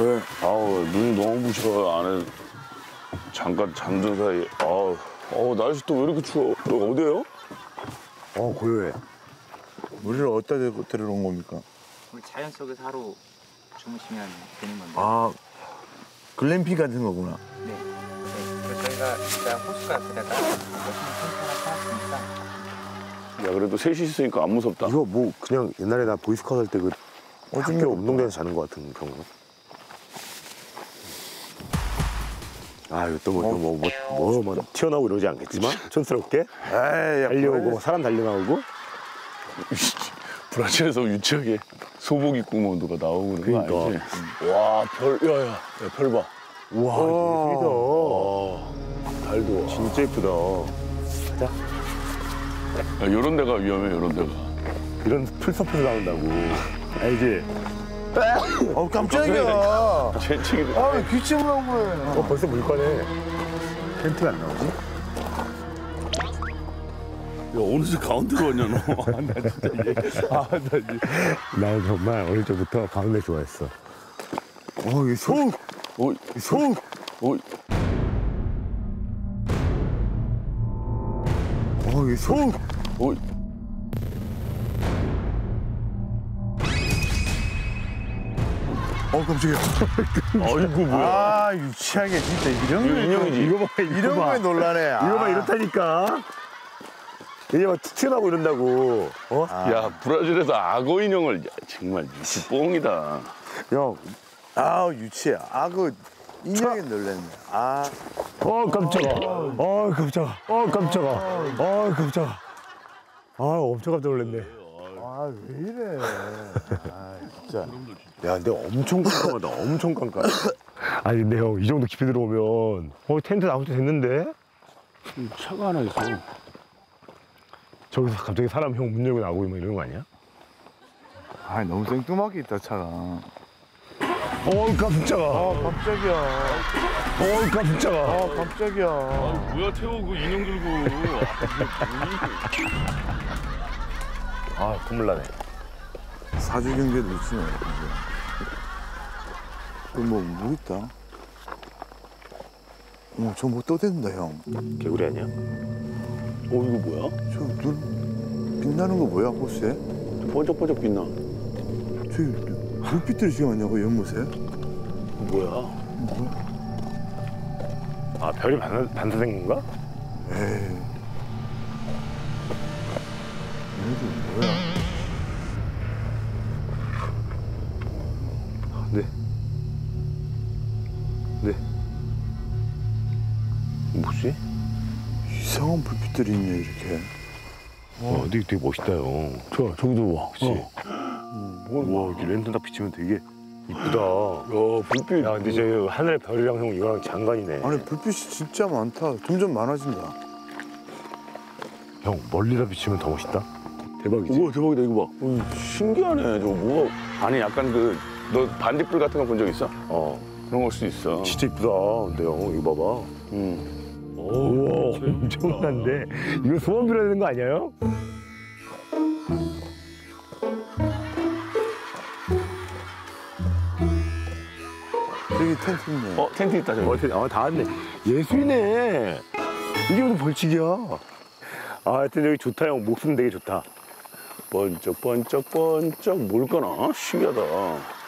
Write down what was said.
왜? 아우, 눈이 너무 부셔. 안에 잠깐 잠든 사이에. 아우, 날씨 또 왜 이렇게 추워? 너 어디에요? 고요해. 우리를 어디다 데려온 겁니까? 우리 자연 속에서 하루 주무시면 되는 건데. 아, 글램핑 같은 거구나. 네. 그래서 저희가 일단 호수가 앞에다가 야, 그래도 셋이 있으니까 안 무섭다. 이거 뭐 그냥 옛날에 나 보이스카우 할 때 그 학교 운동장에서 자는 거 같은 경우. 아, 이거 또 뭐 튀어나오고 이러지 않겠지만 촌스럽게 달려오고 사람 달려나오고. 브라질에서 유치하게 소복 입고 뭐 누가 나오고 그런 거 아니지? 와, 별, 야야, 별 봐. 우와, 예쁘다. 달도 와. 진짜 예쁘다. 가자. 야, 요런 데가 위험해, 요런 데가. 이런 풀서풀 나온다고. 알지? 어우, 깜짝이야. 재채기를. 아, 왜 귀침을 한 거야. 벌써 물가네. 텐트가 안 나오지? 야, 어느 쪽 가운데로 왔냐, 너. 나 진짜 얘. 나 정말 어릴 적부터 가운데 좋아했어. 이게 소음. 소음. 이게 소음. 깜짝이야. 아이고, 뭐야. 아, 유치하게, 진짜. 인형이지. 이거 봐, 이런 거에 놀라네. 이거 봐, 이렇다니까. 얘 막 튀어나오고 이런다고. 야, 브라질에서 악어 인형을. 야, 정말 유치 뽕이다. 형. 아우, 유치해. 악어 인형이 놀랬네. 아. 깜짝아. 깜짝아. 깜짝아. 깜짝아. 엄청 깜짝 놀랐네. 아, 왜 이래. 아, 진짜. 야, 근데 엄청 깜깜하다. 엄청 깜깜해. 아니, 근데 형, 이 정도 깊이 들어오면. 텐트 나올 때 됐는데? 차가 하나 있어. 저기서 갑자기 사람 형 문 열고 나오고 막 이런 거 아니야? 아니, 너무 생뚱맞게 있다, 차가. 깜짝아. 깜짝이야. 깜짝아. 깜짝이야. 아, 뭐야, 태호, 그 인형 들고. 눈물 나네. 사주 경제 놓치네. 또 뭐 있다? 저 뭐 또 됐는데, 형. 개구리 아니야? 이거 뭐야? 저 눈 빛나는 거 뭐야, 호수에? 번쩍번쩍 빛나. 저 불빛들이 지금 왔냐고, 연못에? 뭐야? 아, 별이 반사된 건가? 에이. 이게 뭐야? 네. 뭐지? 이상한 불빛들이 있네, 이렇게. 근데 되게 멋있다, 형. 좋아, 저기도 봐. 그치? 와, 이렇게 랜턴 딱 비치면 되게 이쁘다. 불빛. 근데 저 하늘의 별이랑 형 이거랑 장관이네. 아니, 불빛이 진짜 많다. 점점 많아진다. 형, 멀리다 비치면 더 멋있다. 대박이지? 우와, 대박이다, 이거 봐. 신기하네, 저거 뭐가. 아니, 약간 너 반딧불 같은 거 본 적 있어? 그런 걸 수도 있어. 진짜 이쁘다. 근데 형, 이거 봐봐. 우와, 엄청난데? 이거 소원 빌어야 되는 거 아니에요? 여기 텐트 있네. 텐트 있다, 저기. 텐트, 다 왔네. 예술이네. 이게 무슨 벌칙이야. 하여튼 여기 좋다, 형. 목숨 되게 좋다. 번쩍, 번쩍, 번쩍. 뭘까나? 신기하다.